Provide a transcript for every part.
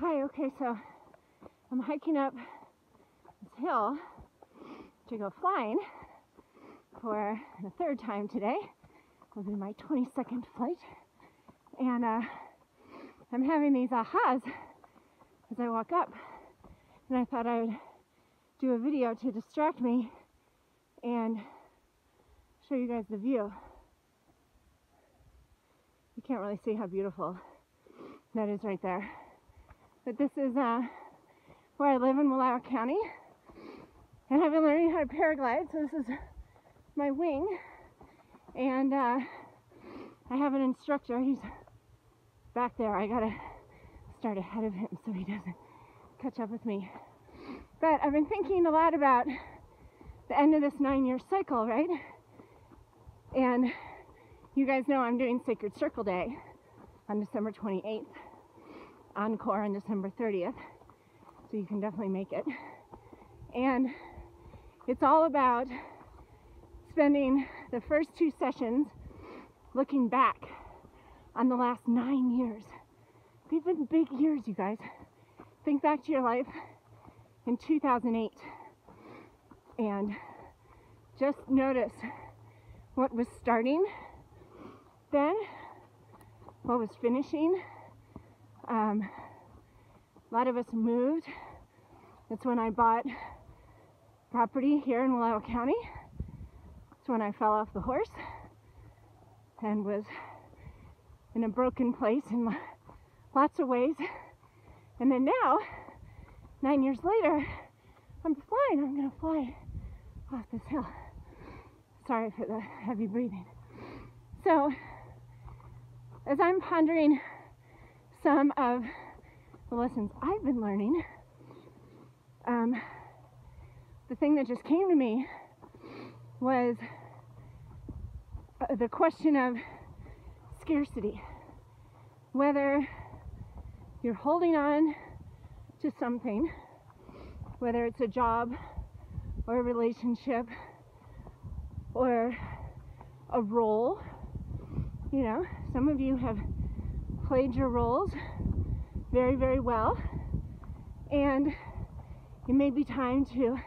Hi, okay, so I'm hiking up this hill to go flying for the third time today. Will be my 22nd flight, and I'm having these ahas as I walk up, and I thought I would do a video to distract me and show you guys the view. You can't really see how beautiful that is right there, but this is where I live in Wallowa County, and I've been learning how to paraglide. So this is my wing, and I have an instructor. He's back there. I gotta start ahead of him so he doesn't catch up with me. But I've been thinking a lot about the end of this 9-year cycle, right? And you guys know I'm doing Sacred Circle Day on December 28th, Encore on December 30th, so you can definitely make it. And it's all about spending the first 2 sessions looking back on the last 9 years. They've been big years, you guys. Think back to your life in 2008 and just notice what was starting then, what was finishing. A lot of us moved. That's when I bought property here in Wallowa County. That's when I fell off the horse and was in a broken place in lots of ways. And then now, 9 years later, I'm flying. I'm gonna fly off this hill. Sorry for the heavy breathing. So, as I'm pondering some of the lessons I've been learning, the thing that just came to me was the question of scarcity. Whether you're holding on to something, whether it's a job or a relationship or a role, you know, some of you have played your roles very, very well, and it may be time to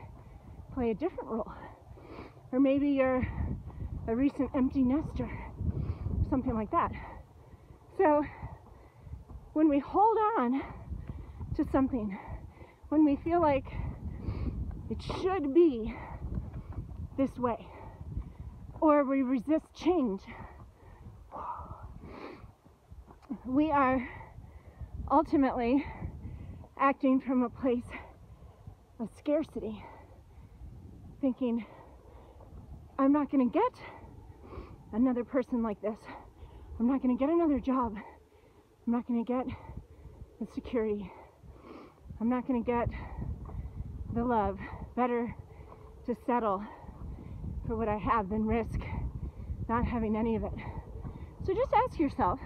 play a different role. Or maybe you're a recent empty nester, something like that. So when we hold on to something, when we feel like it should be this way, or we resist change, we are ultimately acting from a place of scarcity, thinking, I'm not going to get another person like this. I'm not going to get another job. I'm not going to get the security. I'm not going to get the love. Better to settle for what I have than risk not having any of it. So just ask yourself,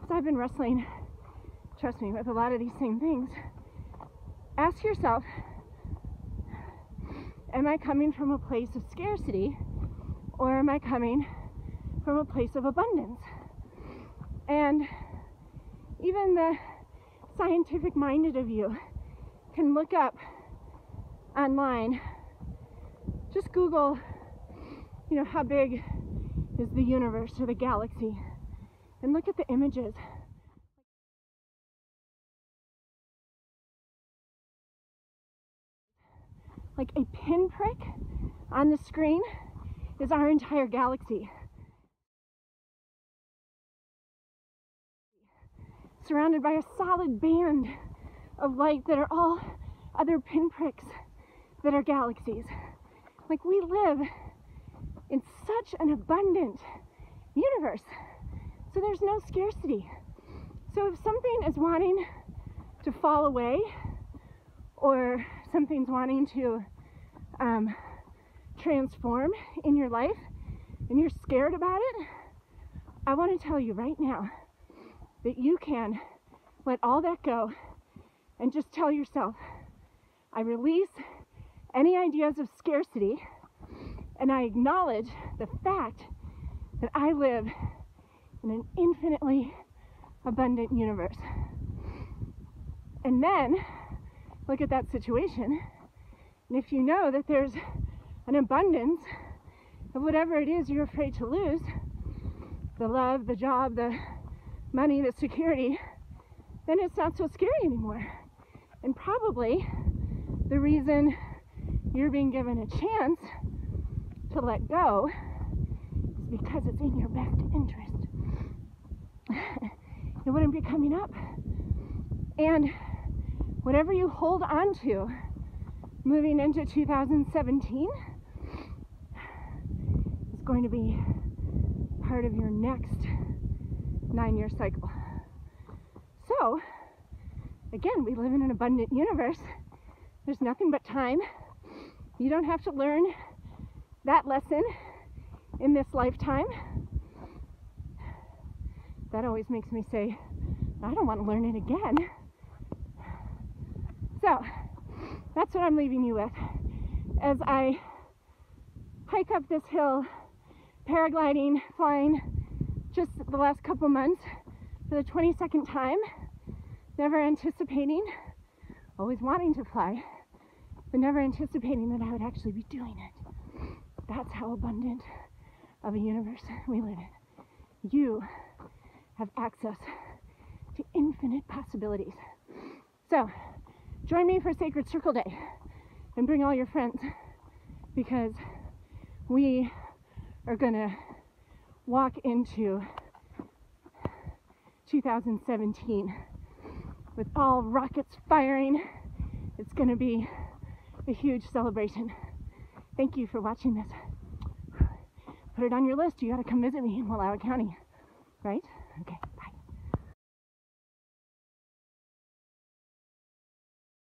because I've been wrestling, trust me, with a lot of these same things. Ask yourself, am I coming from a place of scarcity, or am I coming from a place of abundance? And even the scientific-minded of you can look up online, just Google, you know, how big is the universe or the galaxy, and look at the images. Like a pinprick on the screen is our entire galaxy. Surrounded by a solid band of light that are all other pinpricks that are galaxies. Like, we live in such an abundant universe. So there's no scarcity. So if something is wanting to fall away, or something's wanting to transform in your life, and you're scared about it, I want to tell you right now that you can let all that go and just tell yourself, I release any ideas of scarcity, and I acknowledge the fact that I live in an infinitely abundant universe. And then look at that situation. And if you know that there's an abundance of whatever it is you're afraid to lose, the love, the job, the money, the security, then it's not so scary anymore. And probably the reason you're being given a chance to let go is because it's in your best interest. It wouldn't be coming up. And whatever you hold on to moving into 2017 is going to be part of your next 9-year cycle. So again, we live in an abundant universe. There's nothing but time. You don't have to learn that lesson in this lifetime. That always makes me say, I don't want to learn it again. So that's what I'm leaving you with. As I hike up this hill, paragliding, flying, just the last couple months for the 22nd time, never anticipating, always wanting to fly, but never anticipating that I would actually be doing it. That's how abundant of a universe we live in. You have access to infinite possibilities. So join me for Sacred Circle Day and bring all your friends, because we are gonna walk into 2017 with all rockets firing. It's gonna be a huge celebration. Thank you for watching this. Put it on your list. You gotta come visit me in Wallowa County, right? Okay.